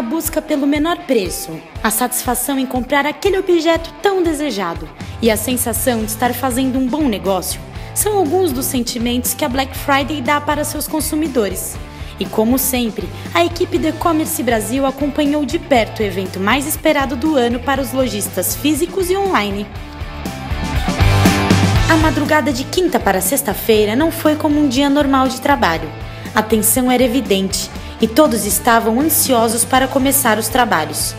a busca pelo menor preço, a satisfação em comprar aquele objeto tão desejado e a sensação de estar fazendo um bom negócio são alguns dos sentimentos que a Black Friday dá para seus consumidores. E como sempre, a equipe do E-Commerce Brasil acompanhou de perto o evento mais esperado do ano para os lojistas físicos e online. A madrugada de quinta para sexta-feira não foi como um dia normal de trabalho. A tensão era evidente e todos estavam ansiosos para começar os trabalhos.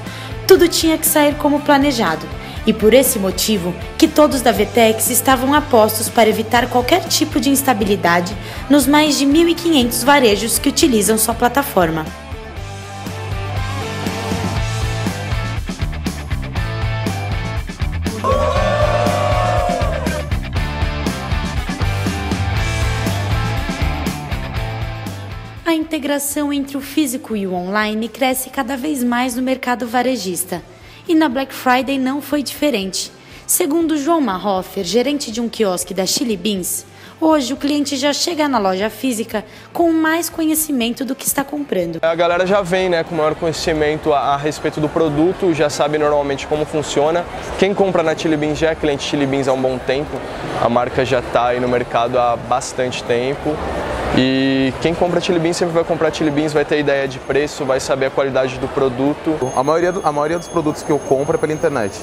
Tudo tinha que sair como planejado e por esse motivo que todos da Vtex estavam a postos para evitar qualquer tipo de instabilidade nos mais de 1.500 varejos que utilizam sua plataforma. A integração entre o físico e o online cresce cada vez mais no mercado varejista. E na Black Friday não foi diferente. Segundo João Marhofer, gerente de um quiosque da Chilli Beans, hoje o cliente já chega na loja física com mais conhecimento do que está comprando. A galera já vem, né, com maior conhecimento a respeito do produto, já sabe normalmente como funciona. Quem compra na Chilli Beans já é cliente Chilli Beans há um bom tempo, a marca já está aí no mercado há bastante tempo. E quem compra Chilli Beans sempre vai comprar Chilli Beans, vai ter ideia de preço, vai saber a qualidade do produto. A maioria dos produtos que eu compro é pela internet.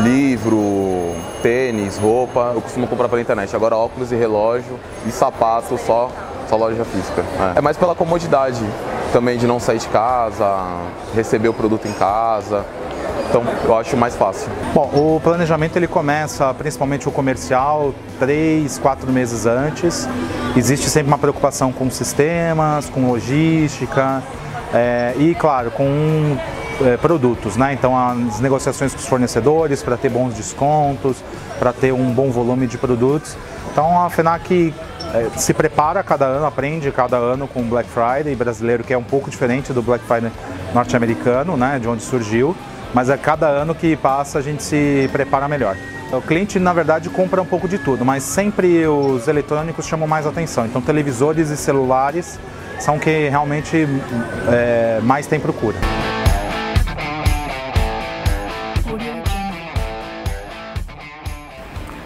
Livro, tênis, roupa, eu costumo comprar pela internet. Agora óculos e relógio e sapato só loja física. É mais pela comodidade também de não sair de casa, receber o produto em casa. Então eu acho mais fácil. Bom, o planejamento ele começa, principalmente o comercial, 3, 4 meses antes. Existe sempre uma preocupação com sistemas, com logística e, claro, com produtos, né? Então as negociações com os fornecedores para ter bons descontos, para ter um bom volume de produtos. Então a Fnac se prepara cada ano, aprende cada ano com o Black Friday brasileiro, que é um pouco diferente do Black Friday norte-americano, né? De onde surgiu. Mas a cada ano que passa a gente se prepara melhor. O cliente, na verdade, compra um pouco de tudo, mas sempre os eletrônicos chamam mais atenção. Então, televisores e celulares são que realmente mais tem procura.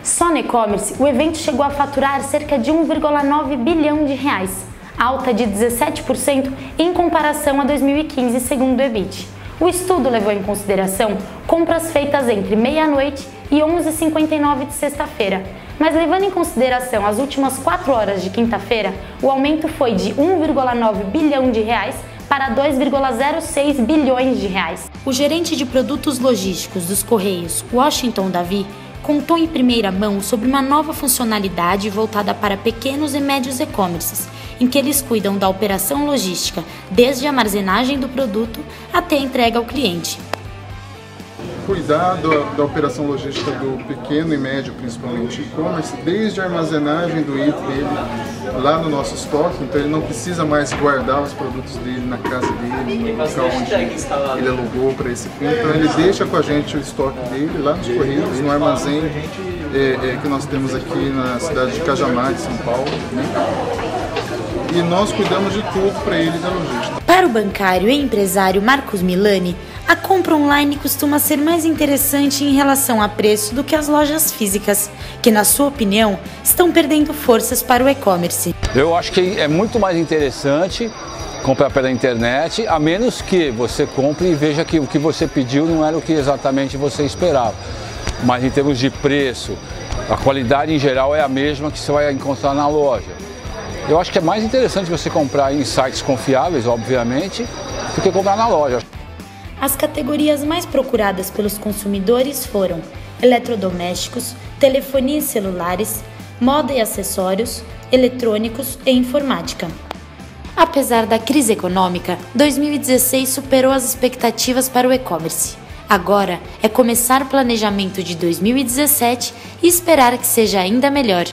Só no e-commerce, o evento chegou a faturar cerca de 1,9 bilhão de reais, alta de 17% em comparação a 2015, segundo o EBIT. O estudo levou em consideração compras feitas entre meia-noite e 11h59 de sexta-feira, mas levando em consideração as últimas 4 horas de quinta-feira, o aumento foi de 1,9 bilhão de reais para 2,06 bilhões de reais. O gerente de produtos logísticos dos Correios, Washington Davi, contou em primeira mão sobre uma nova funcionalidade voltada para pequenos e médios e-commerces, em que eles cuidam da operação logística, desde a armazenagem do produto até a entrega ao cliente. Cuidar da operação logística do pequeno e médio, principalmente e-commerce, desde a armazenagem do item dele lá no nosso estoque, então ele não precisa mais guardar os produtos dele na casa dele, no local onde ele alugou para esse fim, então ele deixa com a gente o estoque dele lá nos Correios, no armazém que nós temos aqui na cidade de Cajamar, de São Paulo, né? E nós cuidamos de tudo para ele da logística. Para o bancário e empresário Marcos Milani, a compra online costuma ser mais interessante em relação a preço do que as lojas físicas, que, na sua opinião, estão perdendo forças para o e-commerce. Eu acho que é muito mais interessante comprar pela internet, a menos que você compre e veja que o que você pediu não era o que exatamente você esperava. Mas em termos de preço, a qualidade em geral é a mesma que você vai encontrar na loja. Eu acho que é mais interessante você comprar em sites confiáveis, obviamente, do que comprar na loja. As categorias mais procuradas pelos consumidores foram eletrodomésticos, telefonia e celulares, moda e acessórios, eletrônicos e informática. Apesar da crise econômica, 2016 superou as expectativas para o e-commerce. Agora é começar o planejamento de 2017 e esperar que seja ainda melhor.